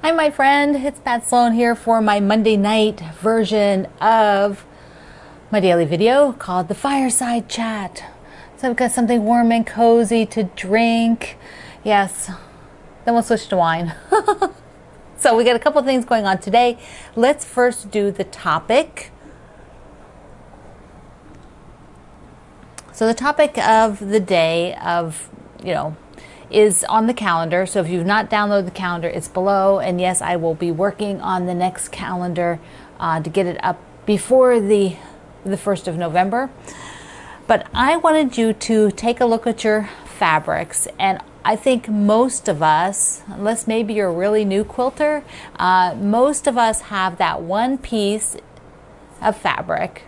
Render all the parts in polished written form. Hi my friend, it's Pat Sloan here for my Monday night version of my daily video called The Fireside Chat. So I've got something warm and cozy to drink. Yes, then we'll switch to wine. So we got a couple things going on today. Let's first do the topic. So the topic of the day of, you know, is on the calendar. So if you've not downloaded the calendar, it's below. And yes, I will be working on the next calendar to get it up before the 1st of November. But I wanted you to take a look at your fabrics. And I think most of us, unless maybe you're a really new quilter, most of us have that one piece of fabric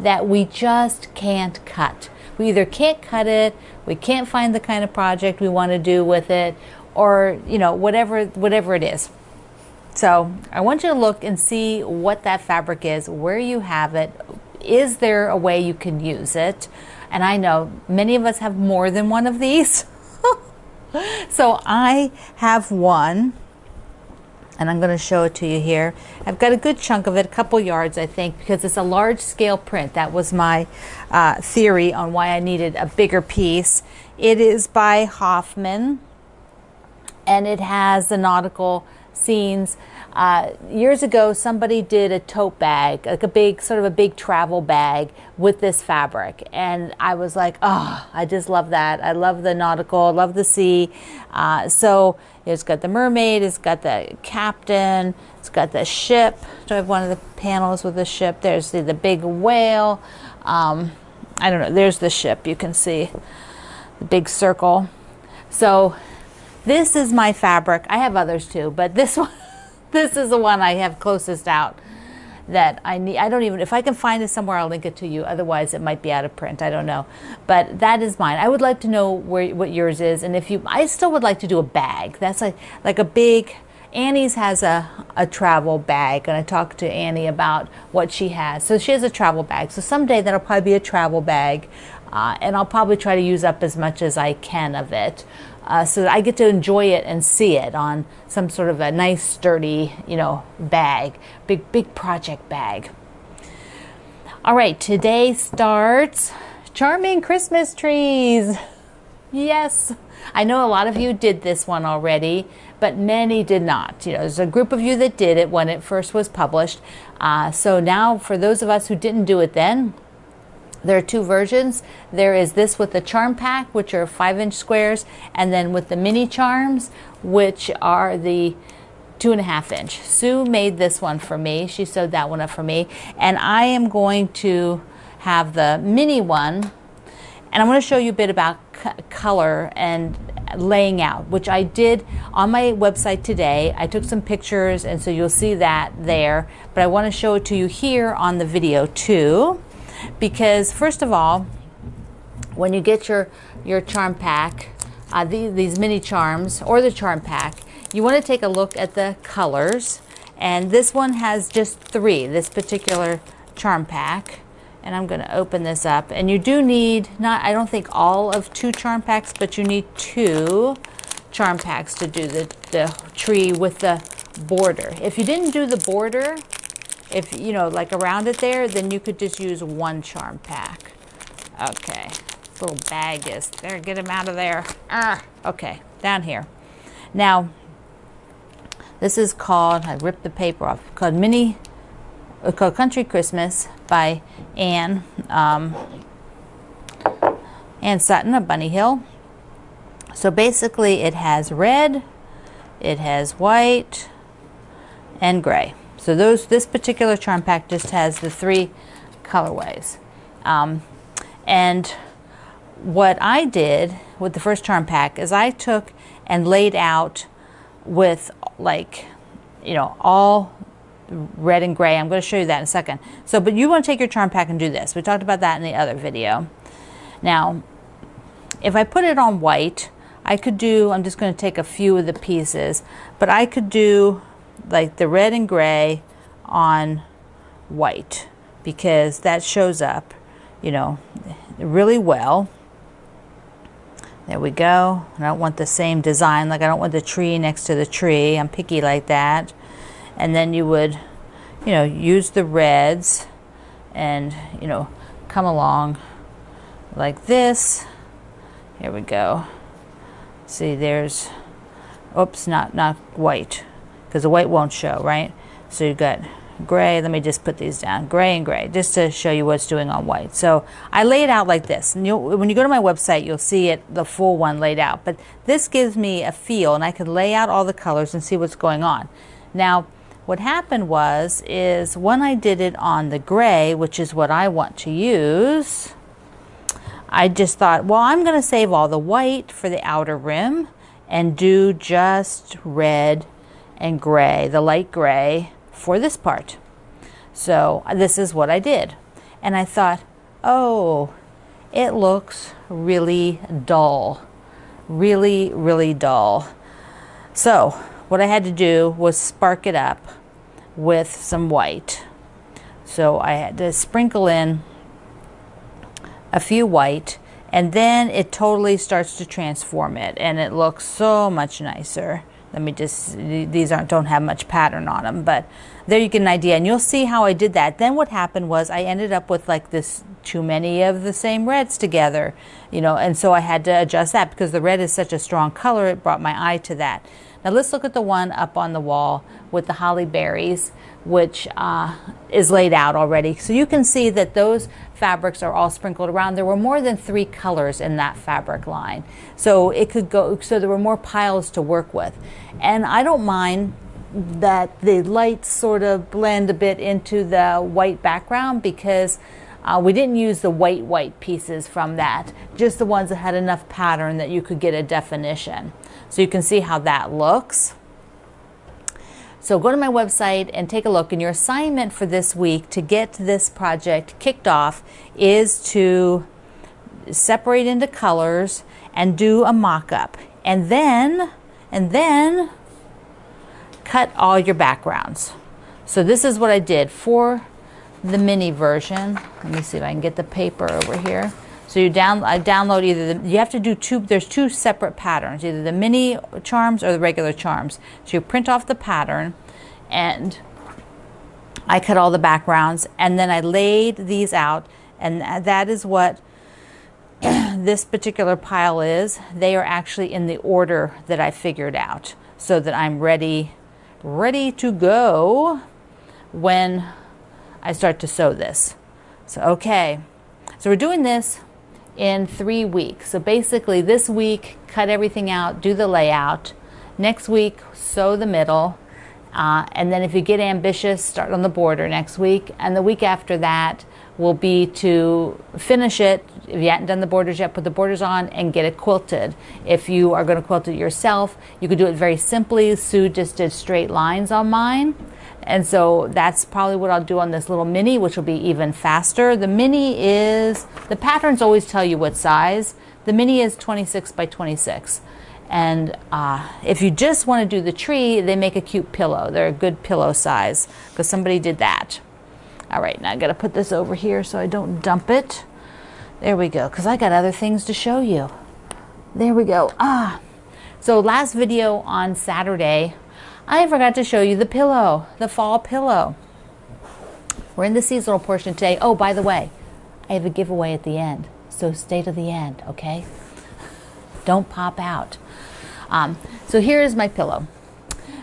that we just can't cut. We either can't cut it, we can't find the kind of project we want to do with it, or you know, whatever it is. So I want you to look and see what that fabric is, where you have it. Is there a way you can use it? And I know many of us have more than one of these. So I have one, and I'm going to show it to you here. I've got a good chunk of it, a couple yards, I think, because it's a large scale print. That was my theory on why I needed a bigger piece. It is by Hoffman, and it has the nautical scenes. Years ago, somebody did a tote bag, like a big, sort of a big travel bag with this fabric. And I was like, oh, I just love that. I love the nautical, I love the sea. So it's got the mermaid, it's got the captain, it's got the ship. So I have one of the panels with the ship. There's the big whale. I don't know, there's the ship. You can see the big circle. So this is my fabric. I have others too, but this one, this is the one I have closest out that I need. I don't even, if I can find it somewhere, I'll link it to you. Otherwise, it might be out of print. I don't know. But that is mine. I would like to know where what yours is. And if you, I still would like to do a bag. That's like a big, Annie's has a travel bag. And I talked to Annie about what she has. So she has a travel bag. So someday that'll probably be a travel bag. And I'll probably try to use up as much as I can of it. So that I get to enjoy it and see it on some sort of a nice, sturdy, you know, bag, big project bag. All right, today starts Charming Christmas Trees. Yes, I know a lot of you did this one already, but many did not. You know, there's a group of you that did it when it first was published. So now, for those of us who didn't do it then, there are two versions. There is this with the charm pack, which are 5-inch squares, and then with the mini charms, which are the 2.5-inch. Sue made this one for me. She sewed that one up for me. And I am going to have the mini one. And I'm going to show you a bit about color and laying out, which I did on my website today. I took some pictures, and so you'll see that there. But I want to show it to you here on the video too. Because first of all, when you get your charm pack, these mini charms or the charm pack, you want to take a look at the colors. And this one has just 3, this particular charm pack. And I'm going to open this up. And you do need, not, I don't think all of 2 charm packs, but you need 2 charm packs to do the tree with the border. If you didn't do the border, if you know, like around it there, then you could just use 1 charm pack. Okay, this little bag is there. Get him out of there. Ah, okay, down here. Now, this is called, I ripped the paper off, called Mini, called Country Christmas by Anne Sutton of Bunny Hill. So basically, it has red, it has white, and gray. So this particular charm pack just has the 3 colorways. And what I did with the first charm pack is I took and laid out with, like, you know, all red and gray. I'm going to show you that in a second. So, but you want to take your charm pack and do this. We talked about that in the other video. Now, if I put it on white, I could do, I'm just going to take a few of the pieces, but I could do like the red and gray on white, because that shows up, you know, really well. There we go. I don't want the same design, like I don't want the tree next to the tree. I'm picky like that. And then you would, you know, use the reds and, you know, come along like this. Here we go. See, there's, oops, not white, because the white won't show, right? So you've got gray. Let me just put these down, gray and gray, just to show you what's doing on white. So I lay it out like this, and when you go to my website, you'll see it, the full one laid out, but this gives me a feel, and I can lay out all the colors and see what's going on. Now what happened was, is when I did it on the gray, which is what I want to use, I just thought, well, I'm going to save all the white for the outer rim and do just red and gray, the light gray, for this part. So this is what I did. And I thought, oh, it looks really dull. Really, really dull. So what I had to do was spark it up with some white. So I had to sprinkle in a few white, and then it totally starts to transform it, and it looks so much nicer. Let me just, these aren't, don't have much pattern on them, but there you get an idea, and you'll see how I did that. Then what happened was, I ended up with like this, too many of the same reds together, you know, and so I had to adjust that, because the red is such a strong color, it brought my eye to that. Now let's look at the one up on the wall with the holly berries, which is laid out already. So you can see that those fabrics are all sprinkled around. There were more than 3 colors in that fabric line. So it could go, so there were more piles to work with. And I don't mind that the lights sort of blend a bit into the white background, because we didn't use the white pieces from that, just the ones that had enough pattern that you could get a definition. So you can see how that looks. So go to my website and take a look, and your assignment for this week to get this project kicked off is to separate into colors and do a mock-up, and then cut all your backgrounds. So this is what I did for the mini version. Let me see if I can get the paper over here. So you download either the, you have to do two, there's 2 separate patterns, either the mini charms or the regular charms. So you print off the pattern, and I cut all the backgrounds, and then I laid these out, and that is what this particular pile is. They are actually in the order that I figured out, so that I'm ready to go when I start to sew this. So okay, so we're doing this in 3 weeks. So basically this week, cut everything out, do the layout. Next week, sew the middle. And then if you get ambitious, start on the border next week. And the week after that will be to finish it. If you haven't done the borders yet, put the borders on and get it quilted. If you are going to quilt it yourself, you could do it very simply. Sue just did straight lines on mine. And so that's probably what I'll do on this little mini, which will be even faster. The mini is, the patterns always tell you what size. The mini is 26 by 26. And if you just want to do the tree, they make a cute pillow. They're a good pillow size, because somebody did that. All right, now I got to put this over here so I don't dump it. There we go, because I got other things to show you. There we go. Ah, so last video on Saturday, I forgot to show you the pillow, the fall pillow. We're in the seasonal portion today. Oh, by the way, I have a giveaway at the end, so stay to the end, okay? Don't pop out. So here is my pillow.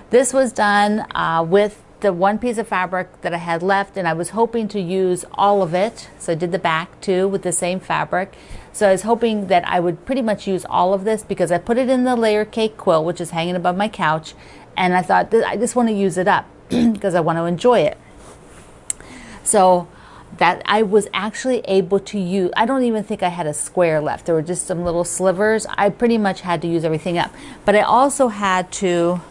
This was done with the one piece of fabric that I had left, and I was hoping to use all of it. So I did the back too with the same fabric. So I was hoping that I would pretty much use all of this, because I put it in the layer cake quilt, which is hanging above my couch. And I thought, I just want to use it up because I want to enjoy it. So that I was actually able to use, I don't even think I had a square left. There were just some little slivers. I pretty much had to use everything up. But I also had to,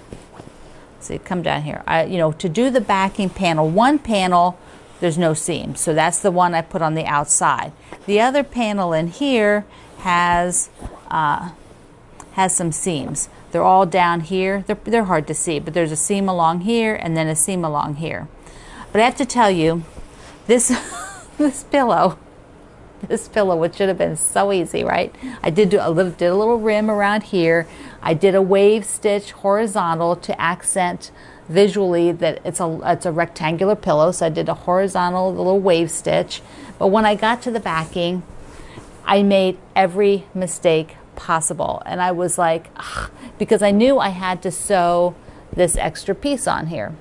see, come down here. You know, to do the backing panel, one panel, there's no seam. So that's the one I put on the outside. The other panel in here has some seams. They're all down here. They're hard to see, but there's a seam along here and then a seam along here. But I have to tell you, this this pillow this pillow, which should have been so easy, right? I did a little rim around here. I did a wave stitch horizontal to accent visually that it's a rectangular pillow, so I did a horizontal little wave stitch. But when I got to the backing, I made every mistake possible, and I was like, ugh, because I knew I had to sew this extra piece on here.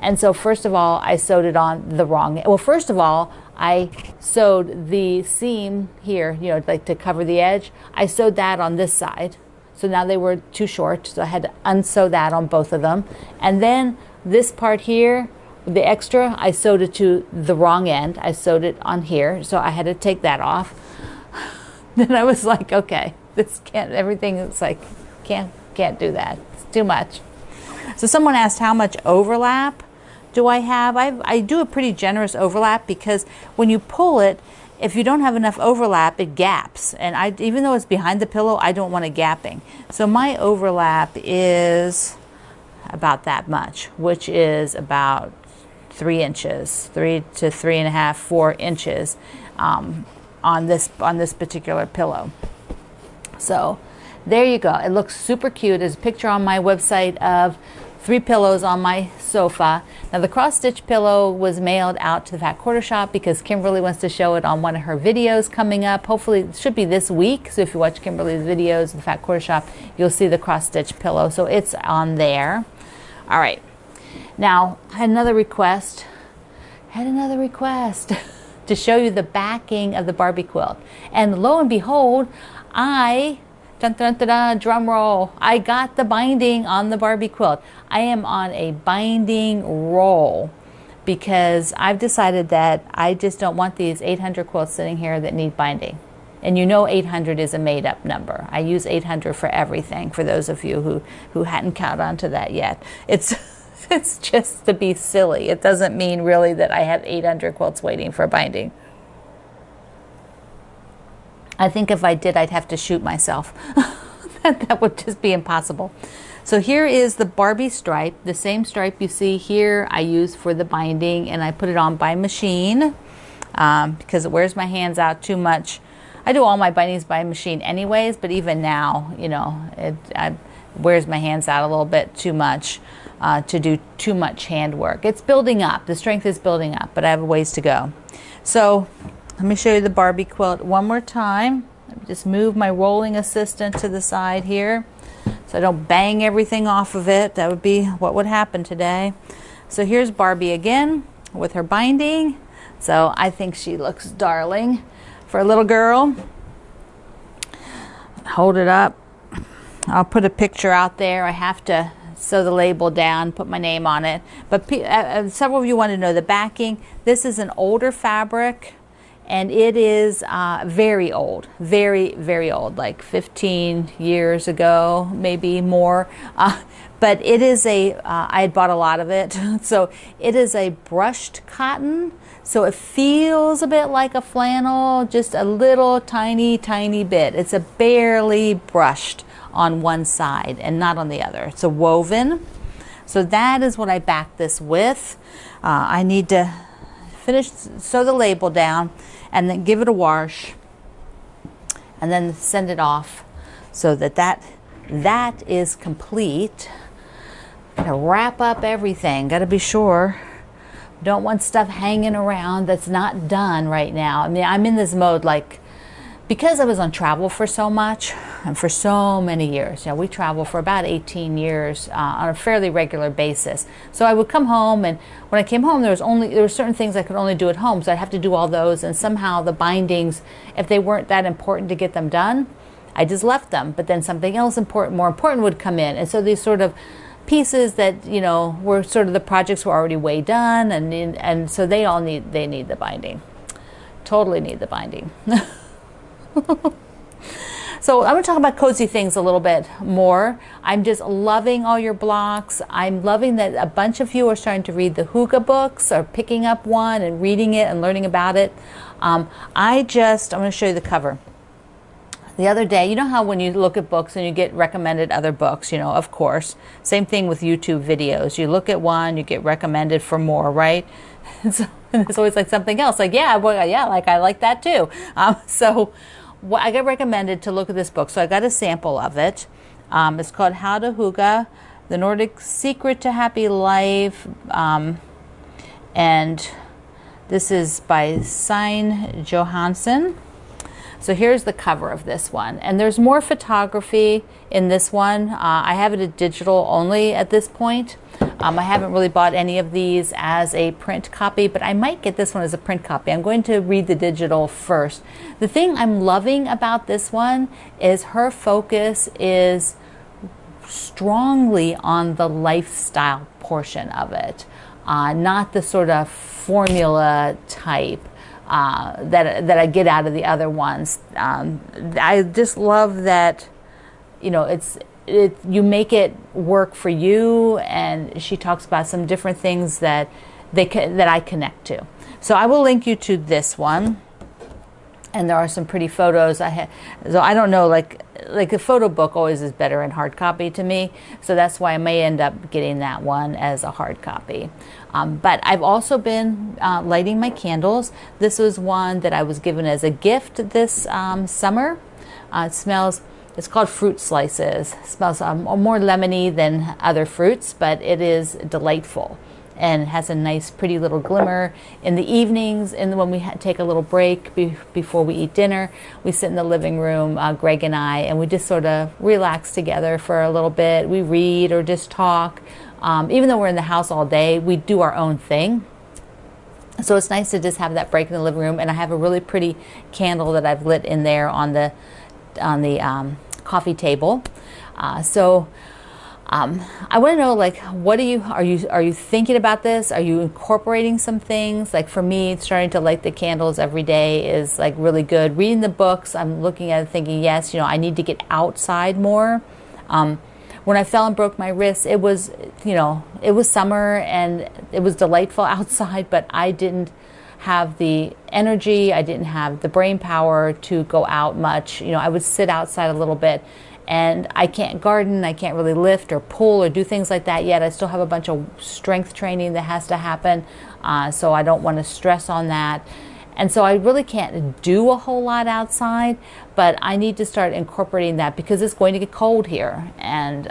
And so first of all, I sewed it on the wrong, well, first of all, I sewed the seam here, you know, like to cover the edge. I sewed that on this side, so now they were too short, so I had to unsew that on both of them. And then this part here, the extra, I sewed it to the wrong end. I sewed it on here, so I had to take that off. Then I was like, okay, this can't, everything is like, can't do that. It's too much. So someone asked how much overlap do I have. I do a pretty generous overlap, because when you pull it, if you don't have enough overlap, it gaps. And I, even though it's behind the pillow, I don't want it gapping. So my overlap is about that much, which is about 3 inches, 3 to 3.5, 4 inches on this particular pillow. So there you go. It looks super cute. There's a picture on my website of 3 pillows on my sofa. Now the cross-stitch pillow was mailed out to the Fat Quarter Shop because Kimberly wants to show it on one of her videos coming up. Hopefully it should be this week. So if you watch Kimberly's videos at the Fat Quarter Shop, you'll see the cross-stitch pillow. So it's on there. All right. Now, I had another request to show you the backing of the Barbie quilt. And lo and behold, I... dun, dun, dun, dun, drum roll. I got the binding on the Barbie quilt. I am on a binding roll because I've decided that I just don't want these 800 quilts sitting here that need binding. And you know 800 is a made-up number. I use 800 for everything, for those of you who hadn't caught on to that yet. It's just to be silly. It doesn't mean really that I have 800 quilts waiting for binding. I think if I did, I'd have to shoot myself. That would just be impossible. So here is the Barbie stripe, the same stripe you see here I use for the binding, and I put it on by machine because it wears my hands out too much. I do all my bindings by machine anyways, but even now, you know, it wears my hands out a little bit too much to do too much hand work. It's building up. The strength is building up, but I have a ways to go. So... let me show you the Barbie quilt one more time. Let me just move my rolling assistant to the side here so I don't bang everything off of it. That would be what would happen today. So here's Barbie again with her binding. So I think she looks darling for a little girl. Hold it up. I'll put a picture out there. I have to sew the label down, put my name on it. But several of you want to know the backing. This is an older fabric. And it is very old, very, very old, like 15 years ago, maybe more. But it is I had bought a lot of it. So it is a brushed cotton. So it feels a bit like a flannel, just a little tiny, tiny bit. It's a barely brushed on one side and not on the other. It's a woven. So that is what I backed this with. I need to finish, sew the label down, and then give it a wash, and then send it off so that is complete. Gotta wrap up everything. Gotta be sure. Don't want stuff hanging around that's not done right now. I mean, I'm in this mode like, because I was on travel for so much and for so many years. You know, we travel for about 18 years on a fairly regular basis. So I would come home, and when I came home, there were certain things I could only do at home, so I'd have to do all those. And somehow the bindings, if they weren't that important to get them done, I just left them. But then something else important, more important, would come in, and so these sort of pieces that, you know, were sort of the projects were already way done, and so they need the binding, totally need the binding. So I'm going to talk about cozy things a little bit more. I'm just loving all your blocks. I'm loving that a bunch of you are starting to read the Hygge books or picking up one and reading it and learning about it. I'm going to show you the cover. The other day, you know how when you look at books and you get recommended other books, you know, of course. Same thing with YouTube videos. You look at one, you get recommended for more, right? so it's always like something else. Like, yeah, well, yeah, like I like that too. So I got recommended to look at this book. So I got a sample of it. It's called How to Hygge, The Nordic Secret to Happy Life. And this is by Svein Johansen. So here's the cover of this one. And there's more photography in this one. I have it at digital only at this point. I haven't really bought any of these as a print copy, but I might get this one as a print copy. I'm going to read the digital first. The thing I'm loving about this one is her focus is strongly on the lifestyle portion of it, not the sort of formula type that I get out of the other ones. I just love that, you know, you make it work for you, and she talks about some different things that I connect to. So I will link you to this one, and there are some pretty photos. So I don't know, like a photo book always is better in hard copy to me, so that's why I may end up getting that one as a hard copy. But I've also been lighting my candles. This was one that I was given as a gift this summer. It smells. It's called Fruit Slices. It smells more lemony than other fruits, but it is delightful and has a nice, pretty little glimmer. In the evenings, and when we take a little break before we eat dinner, we sit in the living room, Greg and I, and we just sort of relax together for a little bit. We read or just talk. Even though we're in the house all day, we do our own thing. So it's nice to just have that break in the living room, and I have a really pretty candle that I've lit in there on the coffee table. I want to know, like, what are you thinking about this? Are you incorporating some things? Like, for me, starting to light the candles every day is like really good. Reading the books, I'm looking at it thinking, yes, you know, I need to get outside more. When I fell and broke my wrist, it was, you know, it was summer and it was delightful outside, but I didn't have the energy, I didn't have the brain power to go out much. You know, I would sit outside a little bit, and I can't garden, I can't really lift or pull or do things like that yet. I still have a bunch of strength training that has to happen, so I don't want to stress on that. And so I really can't do a whole lot outside, but I need to start incorporating that because it's going to get cold here. And,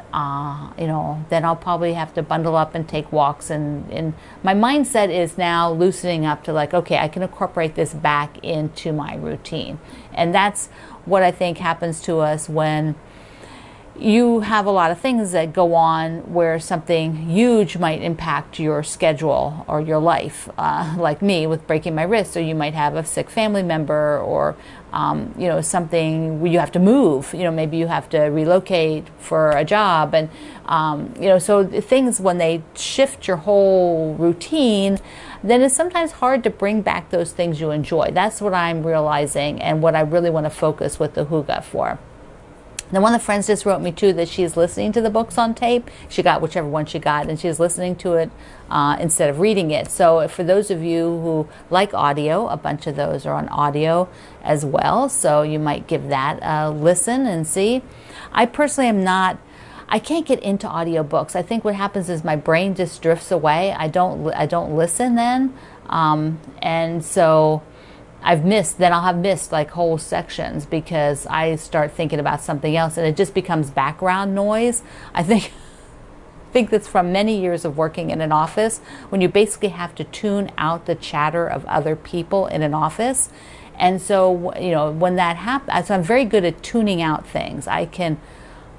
you know, then I'll probably have to bundle up and take walks. And my mindset is now loosening up to like, okay, I can incorporate this back into my routine. And that's what I think happens to us when you have a lot of things that go on where something huge might impact your schedule or your life, like me with breaking my wrist, or you might have a sick family member, or you know, something where you have to move. You know, maybe you have to relocate for a job, and you know, so things when they shift your whole routine, then it's sometimes hard to bring back those things you enjoy. That's what I'm realizing, and what I really want to focus with the Hygge for. Now, one of the friends just wrote me, too, that she's listening to the books on tape. She got whichever one she got, and she's listening to it instead of reading it. So for those of you who like audio, a bunch of those are on audio as well. So you might give that a listen and see. I personally am not. I can't get into audiobooks. I think what happens is my brain just drifts away. I don't listen then. And so I'll have missed like whole sections because I start thinking about something else and it just becomes background noise. I think that's from many years of working in an office when you basically have to tune out the chatter of other people in an office. And so, you know, when that happens, so I'm very good at tuning out things. I can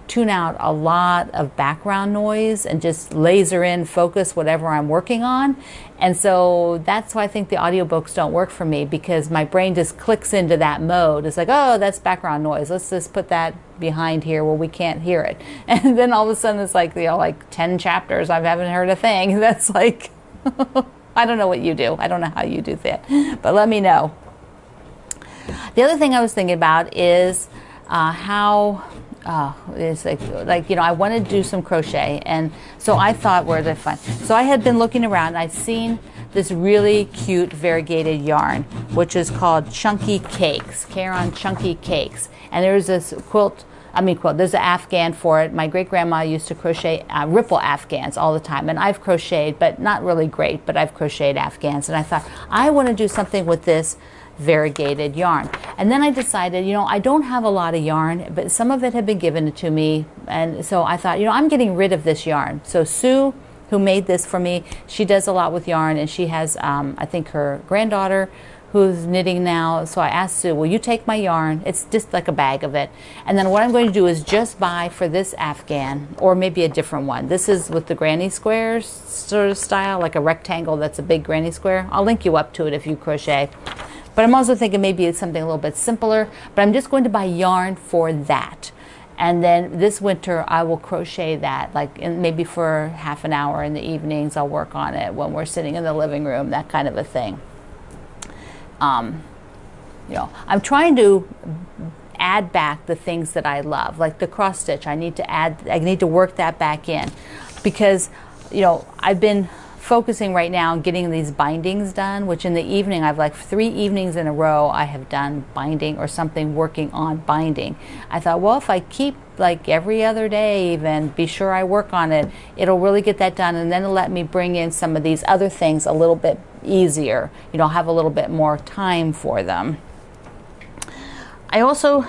tune out a lot of background noise and just laser in focus whatever I'm working on. And so that's why I think the audiobooks don't work for me, because my brain just clicks into that mode. It's like, oh, that's background noise. Let's just put that behind here where we can't hear it. And then all of a sudden it's like, you know, like 10 chapters. I haven't heard a thing. That's like, I don't know what you do. I don't know how you do that, but let me know. The other thing I was thinking about is how... it's like, you know, I want to do some crochet. And so I thought, where did I find? So I had been looking around and I'd seen this really cute variegated yarn, which is called Chunky Cakes, Caron Chunky Cakes. And there's this quilt I mean quilt. There's an Afghan for it. My great-grandma used to crochet ripple Afghans all the time, and I've crocheted, but not really great, but I've crocheted Afghans, and I thought, I want to do something with this variegated yarn. And then I decided, you know, I don't have a lot of yarn, but some of it had been given to me, and so I thought, you know, I'm getting rid of this yarn. So Sue, who made this for me, she does a lot with yarn, and she has, I think, her granddaughter who's knitting now. So I asked Sue, will you take my yarn? It's just like a bag of it. And then what I'm going to do is just buy for this Afghan, or maybe a different one. This is with the granny squares sort of style, like a rectangle that's a big granny square. I'll link you up to it if you crochet. But I'm also thinking maybe it's something a little bit simpler, but I'm just going to buy yarn for that. And then this winter I will crochet that, like maybe for half an hour in the evenings. I'll work on it when we're sitting in the living room, that kind of a thing. You know, I'm trying to add back the things that I love, like the cross stitch. I need to add, I need to work that back in, because, you know, I've been focusing right now on getting these bindings done, which in the evening, I've like 3 evenings in a row I have done binding or something, working on binding. I thought, well, if I keep like every other day even, be sure I work on it, it'll really get that done, and then it'll let me bring in some of these other things a little bit easier. You know, have a little bit more time for them. I also,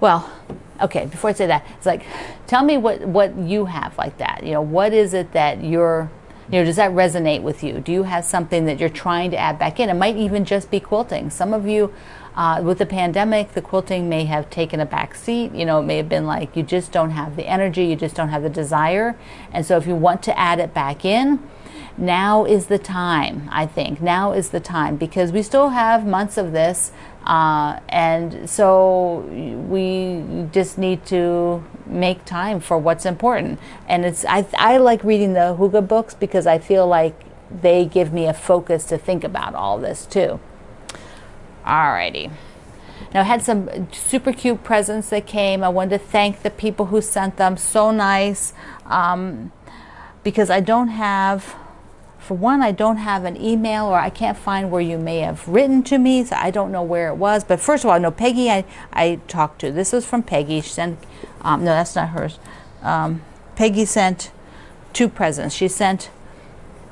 well, okay, before I say that, it's like, tell me what you have like that. You know, what is it that you're, you know, does that resonate with you? Do you have something that you're trying to add back in? It might even just be quilting. Some of you, with the pandemic, the quilting may have taken a back seat. You know, it may have been like you just don't have the energy, you just don't have the desire. And so if you want to add it back in, now is the time, I think. Now is the time, because we still have months of this, and so we just need to make time for what's important. And it's I like reading the Hygge books, because I feel like they give me a focus to think about all this too. Alrighty. Now, I had some super cute presents that came. I wanted to thank the people who sent them. So nice. Because I don't have, for one, I don't have an email, or I can't find where you may have written to me, so I don't know where it was. But first of all, no, Peggy I talked to. This was from Peggy. She sent, no, that's not hers. Peggy sent 2 presents. She sent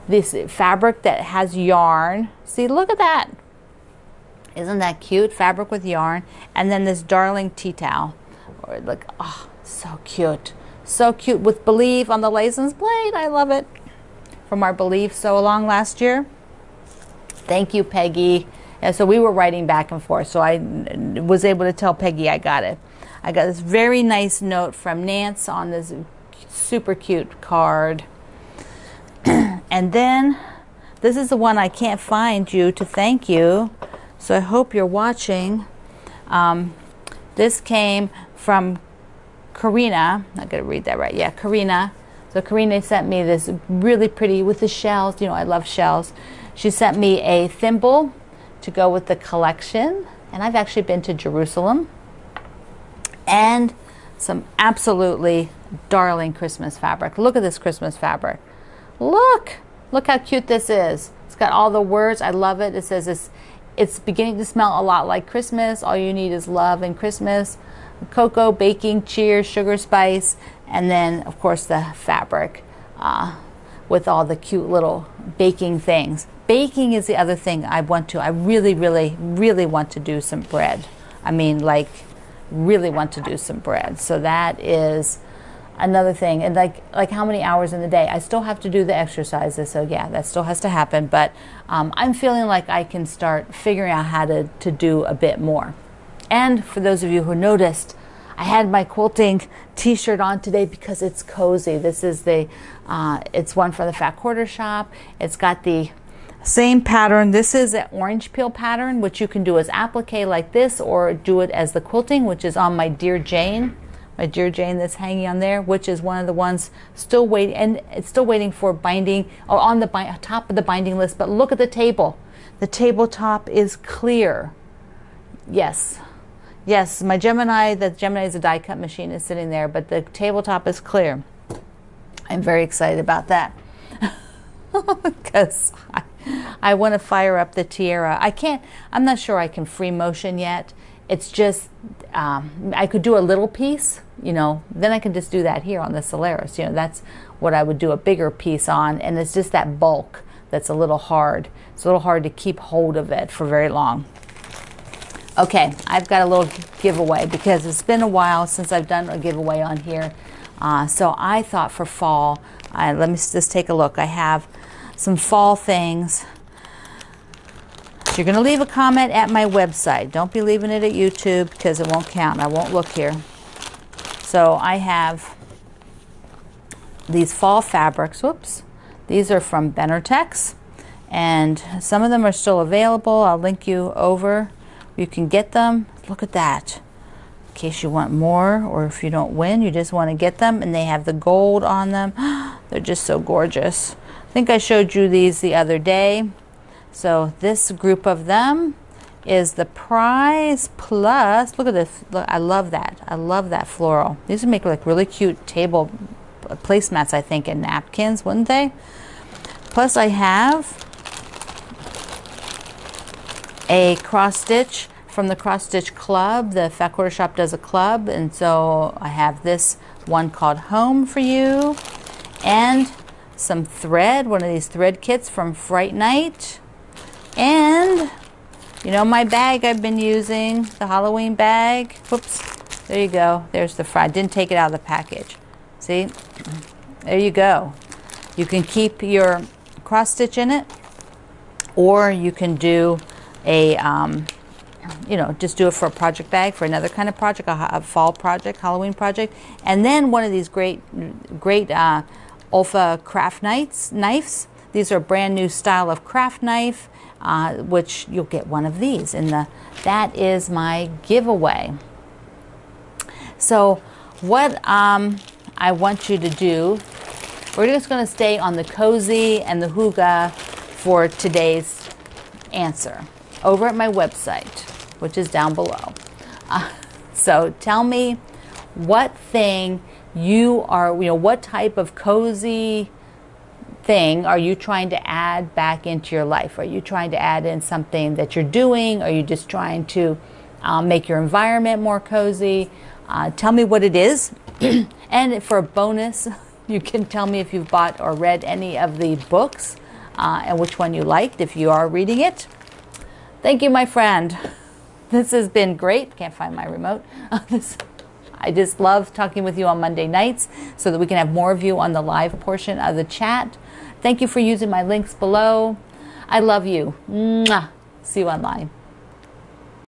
this fabric that has yarn. See, look at that. Isn't that cute? Fabric with yarn. And then this darling tea towel. Or look, oh, so cute. So cute, with Believe on the license plate. I love it. From our Believe sew along last year. Thank you, Peggy. And so we were writing back and forth, so I was able to tell Peggy I got it. I got this very nice note from Nance on this super cute card. And then this is the one I can't find you to thank you, so I hope you're watching. This came from Karina, I'm not going to read that right, yeah, Karina. So Karina sent me this really pretty, with the shells, you know, I love shells. She sent me a thimble to go with the collection, and I've actually been to Jerusalem, and some absolutely darling Christmas fabric. Look at this Christmas fabric. Look how cute this is. It's got all the words, I love it. It says it's beginning to smell a lot like Christmas. All you need is love and Christmas. Cocoa, baking, cheer, sugar, spice, and then of course the fabric with all the cute little baking things. Baking is the other thing I want to, I really, really, really want to do some bread. I mean, like, really want to do some bread. So that is another thing. And like how many hours in the day? I still have to do the exercises, so yeah, that still has to happen. But I'm feeling like I can start figuring out how to do a bit more. And for those of you who noticed, I had my quilting t-shirt on today because it's cozy. This is the, it's one from the Fat Quarter Shop. It's got the same pattern. This is an orange peel pattern, which you can do as applique like this, or do it as the quilting, which is on my Dear Jane. My Dear Jane that's hanging on there, which is one of the ones still waiting, and it's still waiting for binding, or on the top of the binding list. But look at the table. The tabletop is clear. Yes. Yes, my Gemini, the Gemini is a die cut machine, is sitting there, but the tabletop is clear. I'm very excited about that. Because I want to fire up the Tierra. I'm not sure I can free motion yet. It's just, I could do a little piece, you know, then I can just do that here on the Solaris. You know, that's what I would do a bigger piece on. And it's just that bulk that's a little hard. It's a little hard to keep hold of it for very long. Okay, I've got a little giveaway because it's been a while since I've done a giveaway on here. So I thought for fall, let me just take a look. I have some fall things. You're going to leave a comment at my website. Don't be leaving it at YouTube because it won't count. I won't look here. So I have these fall fabrics. Whoops. These are from Benartex, and some of them are still available. I'll link you over. You can get them. Look at that. In case you want more, or if you don't win, you just want to get them. And they have the gold on them. They're just so gorgeous. I think I showed you these the other day. So this group of them is the prize, plus, look at this, look, I love that floral. These would make like really cute table placemats, I think, and napkins, wouldn't they? Plus I have a cross stitch from the cross stitch club. The Fat Quarter Shop does a club, and so I have this one called Home for You, and some thread, one of these thread kits from Fright Night. And, you know, my bag I've been using, the Halloween bag. Whoops, there you go. There's the fry. I didn't take it out of the package. See? There you go. You can keep your cross stitch in it, or you can do a, you know, just do it for a project bag, for another kind of project, a fall project, Halloween project. And then one of these great Olfa craft knives. These are a brand new style of craft knife. Which you'll get one of these, and that is my giveaway. So what I want you to do, we're just going to stay on the cozy and the hygge for today's answer over at my website, which is down below. So tell me what thing you are, you know, what type of cozy thing are you trying to add back into your life? Are you trying to add in something that you're doing? Are you just trying to make your environment more cozy? Tell me what it is. And for a bonus, you can tell me if you've bought or read any of the books and which one you liked, if you are reading it. Thank you, my friend. This has been great. Can't find my remote. I just love talking with you on Monday nights so that we can have more of you on the live portion of the chat. Thank you for using my links below. I love you. Mwah. See you online.